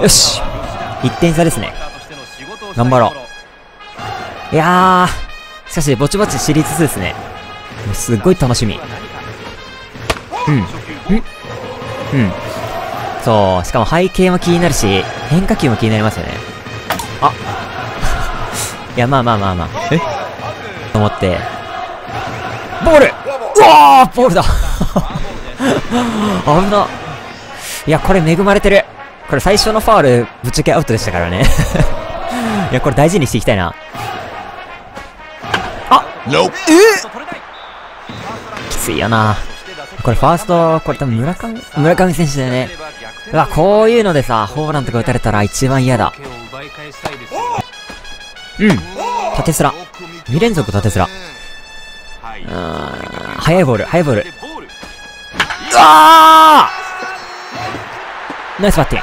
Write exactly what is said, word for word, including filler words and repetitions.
よし、いってんさですね。頑張ろう。いやー、しかしぼちぼち知りつつですね、すっごい楽しみ。うんうんうん、そう、しかも背景も気になるし変化球も気になりますよね。あいや、まあまあまあまあ、えと思って、ボール、うわーボールだ危な。いや、これ恵まれてる。これ最初のファウルぶっちゃけアウトでしたからねいや、これ大事にしていきたいな。あっ、え、きついよなこれ。ファースト、これ多分村上、村上選手だよね。うわ、こういうのでさ、ホームランとか打たれたら一番嫌だ。うん、縦スラ、に連続縦スラ。うーん、速いボール、速いボール。うわー、ナイスバッティング。